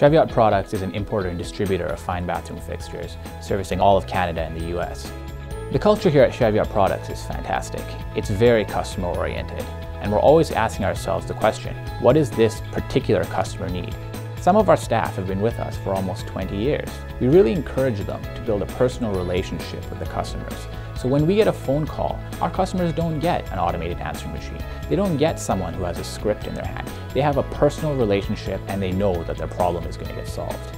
Cheviot Products is an importer and distributor of fine bathroom fixtures, servicing all of Canada and the US. The culture here at Cheviot Products is fantastic. It's very customer-oriented, and we're always asking ourselves the question, what does this particular customer need? Some of our staff have been with us for almost 20 years. We really encourage them to build a personal relationship with the customers. So when we get a phone call, our customers don't get an automated answering machine. They don't get someone who has a script in their hand. They have a personal relationship and they know that their problem is going to get solved.